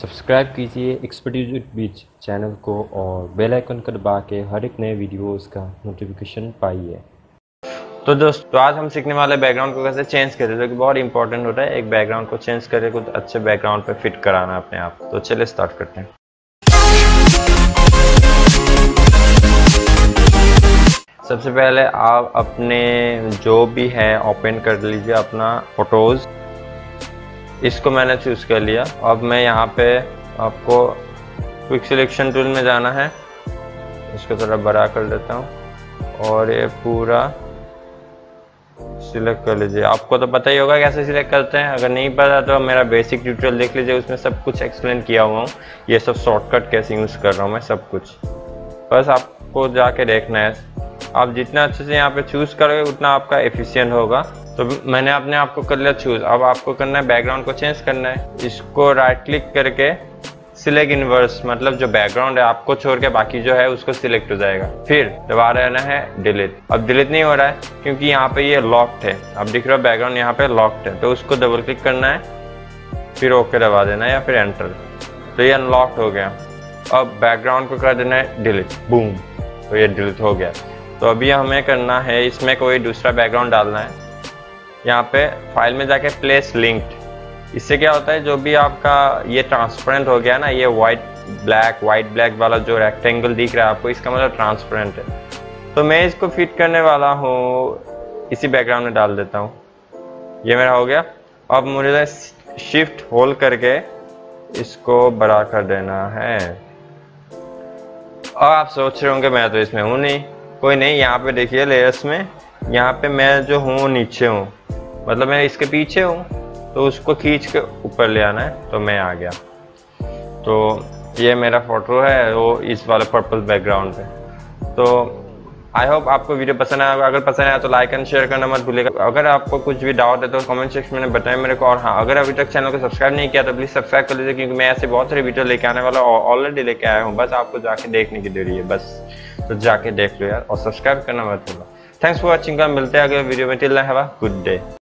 Subscribe कीजिए expertise बीच channel को और बेल आइकन को दबा के हर एक नए वीडियोस का नोटिफिकेशन पाइए। तो दोस्तों, आज हम सीखने वाले बैकग्राउंड को कैसे चेंज करें, जो कि बहुत इंपॉर्टेंट होता है। एक बैकग्राउंड को चेंज करके कुछ अच्छे बैकग्राउंड पे फिट कराना अपने आप। तो चलिए स्टार्ट करते हैं। सबसे पहले आप अपने जो भी है ओपन कर लीजिए अपना फोटोज़। इसको मैंने चूज़ कर लिया। अब मैं यहाँ पे आपको क्विक सिलेक्शन टूल में जाना है। इसको थोड़ा बड़ा कर देता हूँ और ये पूरा सिलेक्ट कर लीजिए। आपको तो पता ही होगा कैसे सिलेक्ट करते हैं। अगर नहीं पता तो मेरा बेसिक ट्यूटोरियल देख लीजिए, उसमें सब कुछ एक्सप्लेन किया हुआ हूँ। ये सब शॉर्टकट कैसे यूज़ कर रहा हूँ मैं, सब कुछ बस आपको जाके देखना है। आप जितना अच्छे से यहाँ पे चूज़ करोगे उतना आपका एफिशिएंट होगा। तो मैंने अपने आप को कर लिया चूज़। अब आपको करना है बैकग्राउंड को चेंज करना है। इसको राइट क्लिक करके सिलेक्ट इनवर्स, मतलब जो बैकग्राउंड है आपको छोड़ के बाकी जो है उसको सिलेक्ट हो जाएगा। फिर दोबारा आना है डिलीट। अब डिलीट नहीं हो रहा है क्योंकि यहाँ पे ये लॉक्ड है। आप दिख रहा हो बैकग्राउंड यहाँ पे लॉक्ड है, तो उसको डबल क्लिक करना है, फिर ओके दबा देना है या फिर एंटर। तो ये अनलॉक्ड हो गया। अब बैकग्राउंड को कर देना है डिलीट, बूम। तो ये डिलीट हो गया। तो अभी हमें करना है इसमें कोई दूसरा बैकग्राउंड डालना है। यहाँ पे फाइल में जाके प्लेस लिंक्ड। इससे क्या होता है, जो भी आपका ये ट्रांसपेरेंट हो गया ना, ये वाइट ब्लैक वाला जो रेक्टेंगल दिख रहा है आपको, इसका मतलब ट्रांसपेरेंट है। तो मैं इसको फिट करने वाला हूँ, इसी बैकग्राउंड में डाल देता हूँ। ये मेरा हो गया। अब मुझे शिफ्ट होल्ड करके इसको बड़ा कर देना है। अब आप सोच रहे होंगे मैं तो इसमें हूँ नहीं, कोई नहीं। यहाँ पे देखिए लेयर्स में, यहाँ पे मैं जो हूँ नीचे हूँ, मतलब मैं इसके पीछे हूँ। तो उसको खींच के ऊपर ले आना है। तो मैं आ गया। तो ये मेरा फोटो है वो इस वाले पर्पल बैकग्राउंड पे। तो आई होप आपको वीडियो पसंद आया होगा। अगर पसंद आया तो लाइक एंड शेयर करना मत भूलिएगा। अगर आपको कुछ भी डाउट है तो कमेंट सेक्शन में बताएं मेरे को। और हाँ, अगर अभी तक चैनल को सब्सक्राइब नहीं किया तो प्लीज़ सब्सक्राइब कर लीजिए, क्योंकि मैं ऐसे बहुत सारे वीडियो लेके आने वाला और ऑलरेडी लेके आया हूँ। बस आपको जाके देखने की देरी है बस। तो जाके देख लो यार और सब्सक्राइब करना मत भूलना। Thanks for watching. मिलते हैं अगले वीडियो में। Till then have a good day.